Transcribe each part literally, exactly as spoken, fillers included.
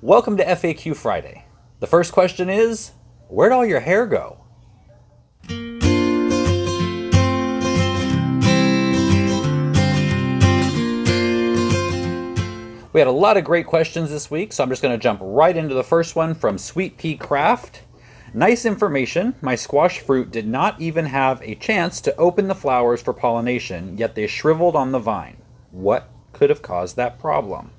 Welcome to F A Q Friday. The first question is, where'd all your hair go? We had a lot of great questions this week, so I'm just going to jump right into the first one from Sweet Pea Craft. Nice information. My squash fruit did not even have a chance to open the flowers for pollination, yet they shriveled on the vine. What could have caused that problem?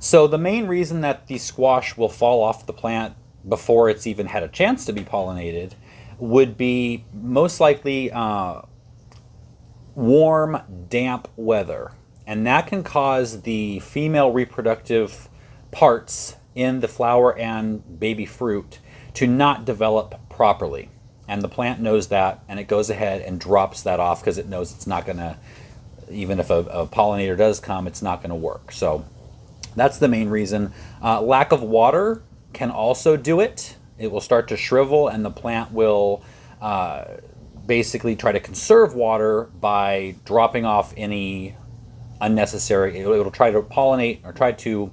So the main reason that the squash will fall off the plant before it's even had a chance to be pollinated would be most likely uh, warm, damp weather. And that can cause the female reproductive parts in the flower and baby fruit to not develop properly. And the plant knows that, and it goes ahead and drops that off because it knows it's not gonna, even if a, a pollinator does come, it's not gonna work. So that's the main reason. Uh, lack of water can also do it. It will start to shrivel, and the plant will uh, basically try to conserve water by dropping off any unnecessary. It'll, it'll try to pollinate or try to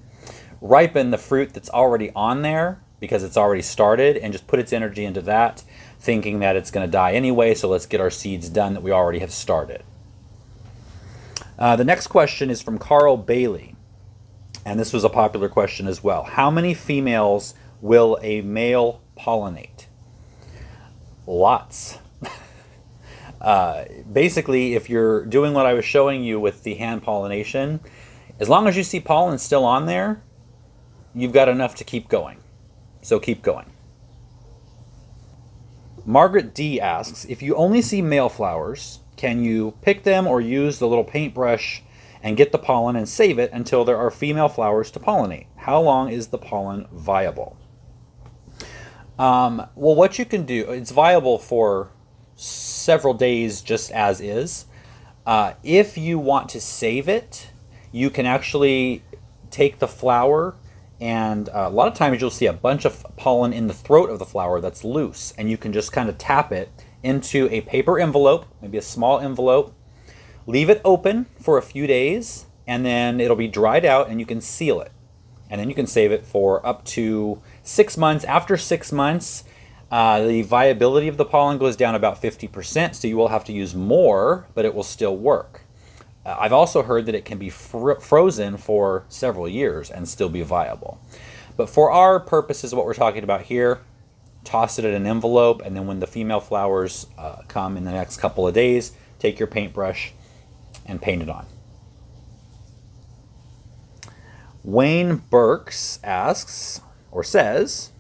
ripen the fruit that's already on there because it's already started, and just put its energy into that, thinking that it's going to die anyway, so let's get our seeds done that we already have started. Uh, the next question is from Carl Bailey, and this was a popular question as well. How many females will a male pollinate? Lots. Uh, basically, if you're doing what I was showing you with the hand pollination, as long as you see pollen still on there, you've got enough to keep going. So keep going. Margaret D. asks, if you only see male flowers, can you pick them or use the little paintbrush and get the pollen and save it until there are female flowers to pollinate? How long is the pollen viable? Um, well, what you can do, it's viable for several days just as is. Uh, if you want to save it, you can actually take the flower, and uh, a lot of times you'll see a bunch of pollen in the throat of the flower that's loose, and you can just kind of tap it into a paper envelope, maybe a small envelope, leave it open for a few days, and then it'll be dried out and you can seal it. And then you can save it for up to six months. After six months, Uh, the viability of the pollen goes down about fifty percent, so you will have to use more, but it will still work. Uh, I've also heard that it can be fr frozen for several years and still be viable. But for our purposes, what we're talking about here, toss it in an envelope, and then when the female flowers uh, come in the next couple of days, take your paintbrush and paint it on. Wayne Burks asks, or says,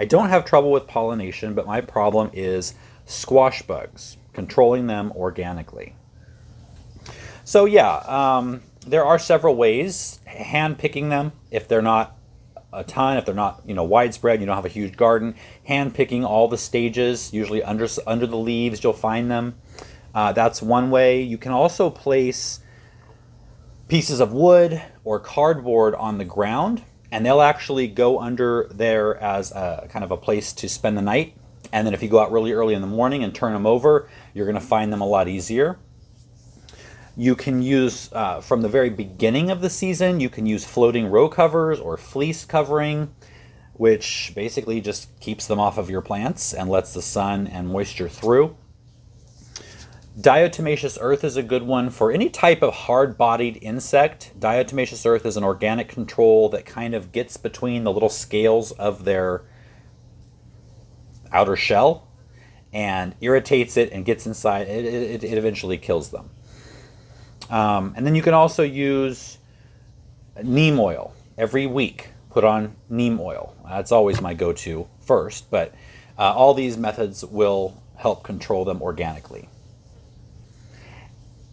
I don't have trouble with pollination, but my problem is squash bugs, controlling them organically. So yeah, um, there are several ways. Hand picking them, if they're not a ton, if they're not you know widespread, you don't have a huge garden. Hand picking all the stages, usually under under the leaves, you'll find them. Uh, that's one way. You can also place pieces of wood or cardboard on the ground, and they'll actually go under there as a kind of a place to spend the night. And then if you go out really early in the morning and turn them over, you're going to find them a lot easier. You can use, uh, from the very beginning of the season, you can use floating row covers or fleece covering, which basically just keeps them off of your plants and lets the sun and moisture through. Diatomaceous earth is a good one for any type of hard-bodied insect. Diatomaceous earth is an organic control that kind of gets between the little scales of their outer shell and irritates it and gets inside. It, it, it eventually kills them. Um, and then you can also use neem oil every week. Put on neem oil. That's always my go-to first, but uh, all these methods will help control them organically.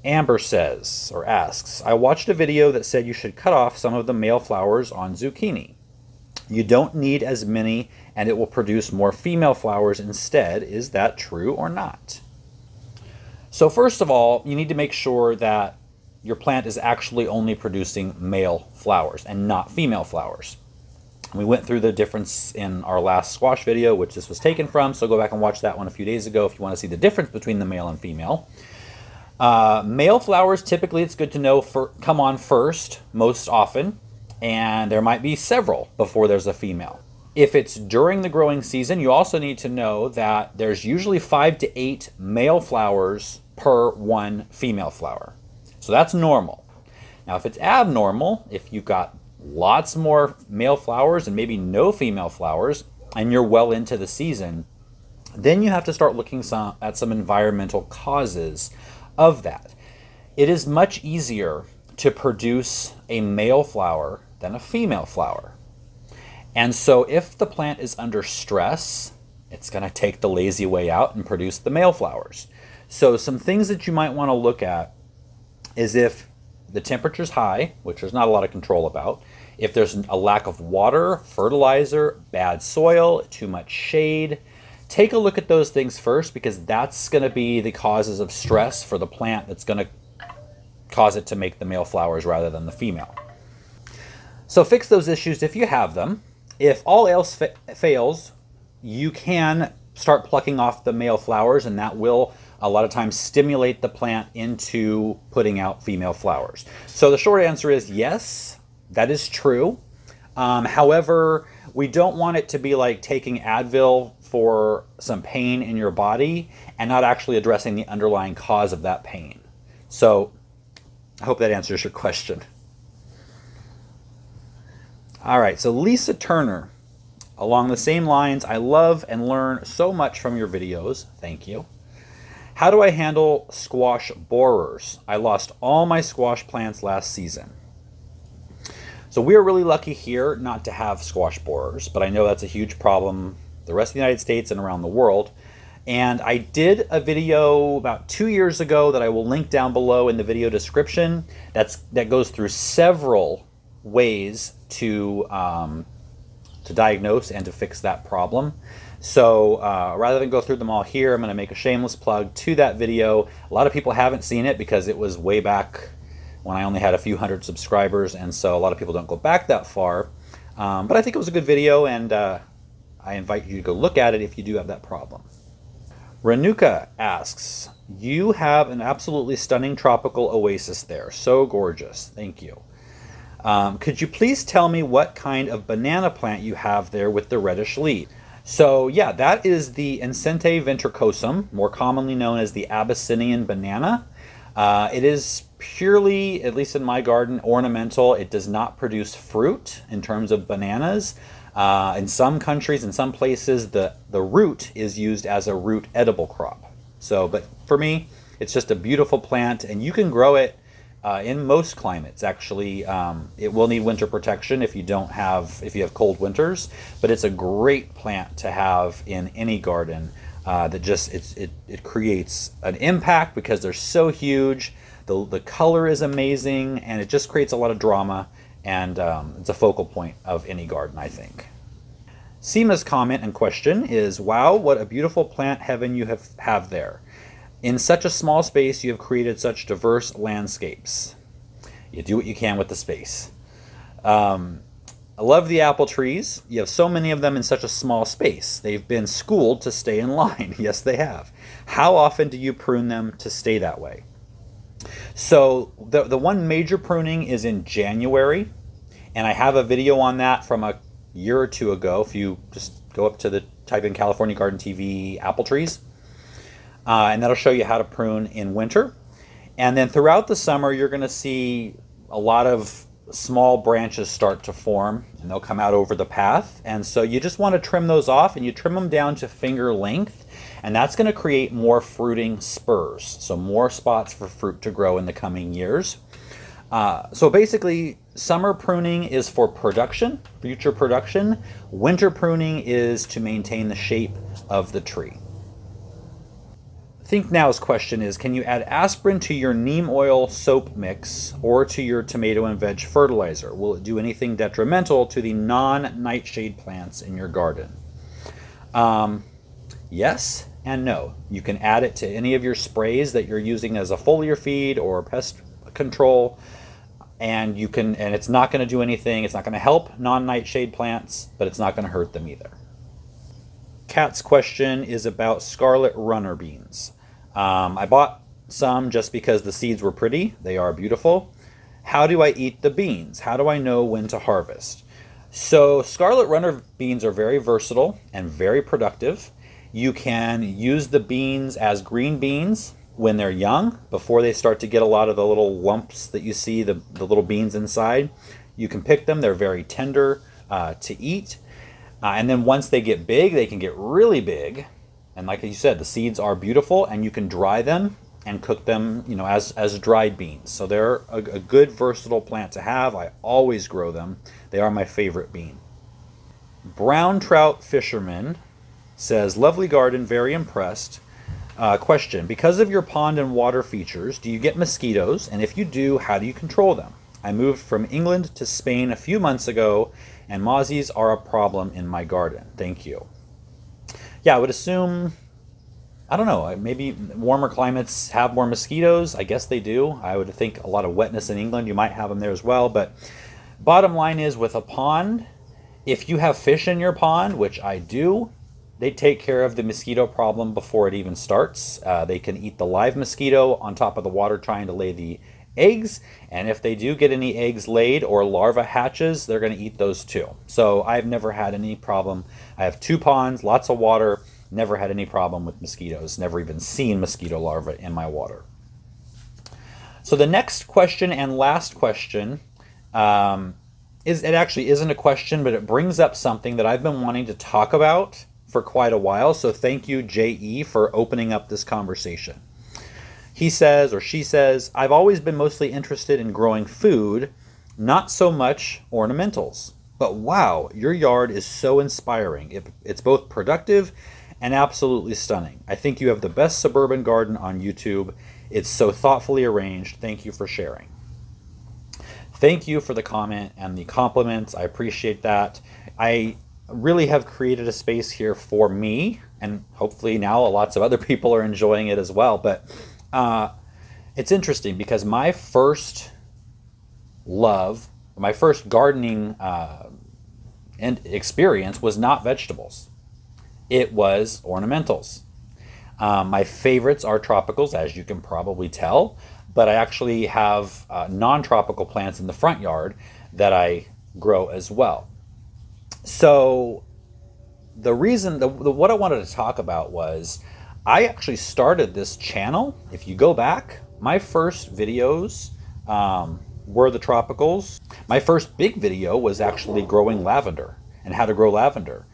Amber says, or asks, I watched a video that said you should cut off some of the male flowers on zucchini. You don't need as many and it will produce more female flowers instead. Is that true or not? So first of all, you need to make sure that your plant is actually only producing male flowers and not female flowers. We went through the difference in our last squash video, which this was taken from, so go back and watch that one a few days ago if you want to see the difference between the male and female. Uh, male flowers, typically it's good to know, for, come on first most often. and there might be several before there's a female. If it's during the growing season, you also need to know that there's usually five to eight male flowers per one female flower. So that's normal. Now, if it's abnormal, if you've got lots more male flowers and maybe no female flowers, and you're well into the season, then you have to start looking some, at some environmental causes of that. It is much easier to produce a male flower than a female flower. And so if the plant is under stress, it's gonna take the lazy way out and produce the male flowers. So some things that you might wanna look at is if the temperature's high, which there's not a lot of control about, if there's a lack of water, fertilizer, bad soil, too much shade, take a look at those things first, because that's gonna be the causes of stress for the plant that's gonna cause it to make the male flowers rather than the female. So fix those issues if you have them. If all else fa fails, you can start plucking off the male flowers, and that will a lot of times stimulate the plant into putting out female flowers. So the short answer is yes, that is true. Um, however, we don't want it to be like taking Advil for some pain in your body and not actually addressing the underlying cause of that pain. So I hope that answers your question. All right, so Lisa Turner, along the same lines, I love and learn so much from your videos. Thank you. How do I handle squash borers? I lost all my squash plants last season. So we are really lucky here not to have squash borers, but I know that's a huge problem the rest of the United States and around the world. And I did a video about two years ago that I will link down below in the video description. That's, that goes through several ways to um, to diagnose and to fix that problem. So uh, rather than go through them all here, I'm gonna make a shameless plug to that video. A lot of people haven't seen it because it was way back when I only had a few hundred subscribers, and so a lot of people don't go back that far. Um, but I think it was a good video, and uh, I invite you to go look at it if you do have that problem. Renuka asks, you have an absolutely stunning tropical oasis there. So gorgeous, thank you. Um, could you please tell me what kind of banana plant you have there with the reddish leaf? So yeah, that is the Ensete ventricosum, more commonly known as the Abyssinian banana. Uh, it is purely, at least in my garden, ornamental. It does not produce fruit in terms of bananas. Uh, in some countries, in some places, the, the root is used as a root edible crop. So, but for me, it's just a beautiful plant, and you can grow it Uh, in most climates, actually. Um, it will need winter protection if you don't have, if you have cold winters, but it's a great plant to have in any garden. Uh, that just, it's, it, it creates an impact because they're so huge. The, the color is amazing, and it just creates a lot of drama, and um, it's a focal point of any garden, I think. Seema's comment and question is, wow, what a beautiful plant heaven you have, have there. In such a small space, you have created such diverse landscapes. You do what you can with the space. Um, I love the apple trees. You have so many of them in such a small space. They've been schooled to stay in line. Yes, they have. How often do you prune them to stay that way? So the, the one major pruning is in January, and I have a video on that from a year or two ago. If you just go up to the, type in California Garden T V apple trees, Uh, and that'll show you how to prune in winter. And then throughout the summer, you're gonna see a lot of small branches start to form, and they'll come out over the path. And so you just wanna trim those off, and you trim them down to finger length, and that's gonna create more fruiting spurs. So more spots for fruit to grow in the coming years. Uh, so basically, summer pruning is for production, future production. Winter pruning is to maintain the shape of the tree. Think Now's question is, can you add aspirin to your neem oil soap mix or to your tomato and veg fertilizer? Will it do anything detrimental to the non-nightshade plants in your garden? Um, yes and no. You can add it to any of your sprays that you're using as a foliar feed or pest control, and you can, and it's not going to do anything. It's not going to help non-nightshade plants, but it's not going to hurt them either. Kat's question is about Scarlet Runner beans. Um, I bought some just because the seeds were pretty. They are beautiful. how do I eat the beans? How do I know when to harvest? So Scarlet Runner beans are very versatile and very productive. You can use the beans as green beans when they're young, before they start to get a lot of the little lumps that you see, the, the little beans inside. You can pick them, they're very tender uh, to eat. Uh, and then once they get big, they can get really big. And like you said, the seeds are beautiful, and you can dry them and cook them, you know, as, as dried beans. So they're a, a good versatile plant to have. I always grow them. They are my favorite bean. Brown Trout Fishermen says, lovely garden, very impressed. Uh, question, because of your pond and water features, do you get mosquitoes? And if you do, how do you control them? I moved from England to Spain a few months ago, and mozzies are a problem in my garden. Thank you. Yeah, I would assume, I don't know, maybe warmer climates have more mosquitoes. I guess they do. I would think a lot of wetness in England, you might have them there as well. But bottom line is, with a pond, if you have fish in your pond, which I do, they take care of the mosquito problem before it even starts. Uh, they can eat the live mosquito on top of the water trying to lay the eggs. And if they do get any eggs laid or larva hatches, they're going to eat those too. So I've never had any problem. I have two ponds, lots of water, never had any problem with mosquitoes, never even seen mosquito larvae in my water. So the next question and last question um, is, it actually isn't a question, but it brings up something that I've been wanting to talk about for quite a while. So thank you, J E, for opening up this conversation. He says, or she says, I've always been mostly interested in growing food, not so much ornamentals. But wow, your yard is so inspiring. It, it's both productive and absolutely stunning. I think you have the best suburban garden on YouTube. It's so thoughtfully arranged. Thank you for sharing. Thank you for the comment and the compliments. I appreciate that. I really have created a space here for me, and hopefully now lots of other people are enjoying it as well. But uh, it's interesting because my first love, my first gardening uh, and experience was not vegetables. It was ornamentals. Um, my favorites are tropicals, as you can probably tell, but I actually have uh, non-tropical plants in the front yard that I grow as well. So the reason, the, the, what I wanted to talk about was, I actually started this channel. If you go back, my first videos um, were the tropicals. My first big video was actually growing lavender and how to grow lavender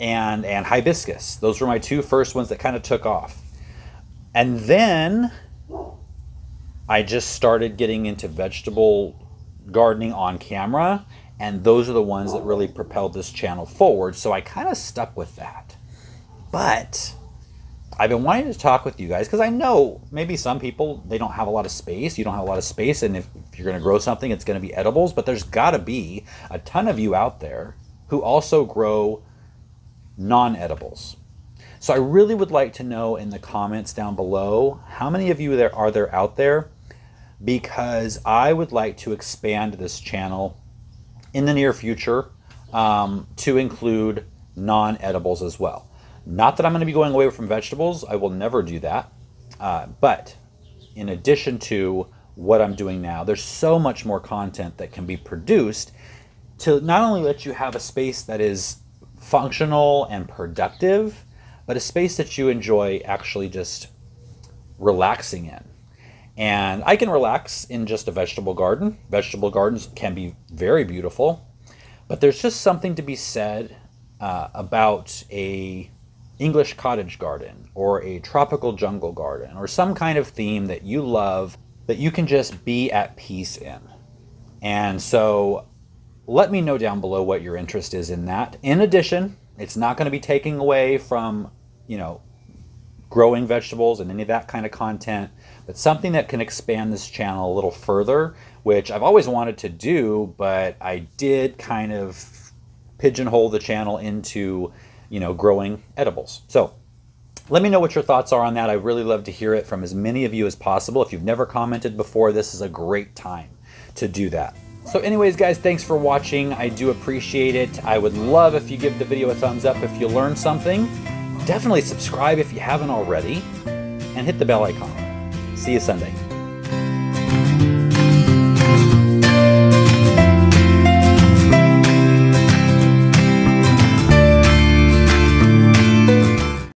and, and hibiscus. Those were my two first ones that kind of took off. And then I just started getting into vegetable gardening on camera, and those are the ones that really propelled this channel forward. So I kind of stuck with that. But I've been wanting to talk with you guys because I know maybe some people, they don't have a lot of space. You don't have a lot of space. And if, if you're going to grow something, it's going to be edibles. But there's got to be a ton of you out there who also grow non-edibles. So I really would like to know in the comments down below, how many of you there are there out there? Because I would like to expand this channel in the near future um, to include non-edibles as well. Not that I'm going to be going away from vegetables. I will never do that. Uh, but in addition to what I'm doing now, there's so much more content that can be produced to not only let you have a space that is functional and productive, but a space that you enjoy actually just relaxing in. And I can relax in just a vegetable garden. Vegetable gardens can be very beautiful, but there's just something to be said uh, about a English cottage garden or a tropical jungle garden or some kind of theme that you love that you can just be at peace in. And so let me know down below what your interest is in that. In addition, it's not going to be taking away from, you know, growing vegetables and any of that kind of content, but something that can expand this channel a little further, which I've always wanted to do, but I did kind of pigeonhole the channel into, you know, growing edibles. So let me know what your thoughts are on that. I really love to hear it from as many of you as possible. If you've never commented before, this is a great time to do that. So anyways, guys, thanks for watching. I do appreciate it. I would love if you give the video a thumbs up if you learned something. Definitely subscribe if you haven't already, and hit the bell icon. See you Sunday.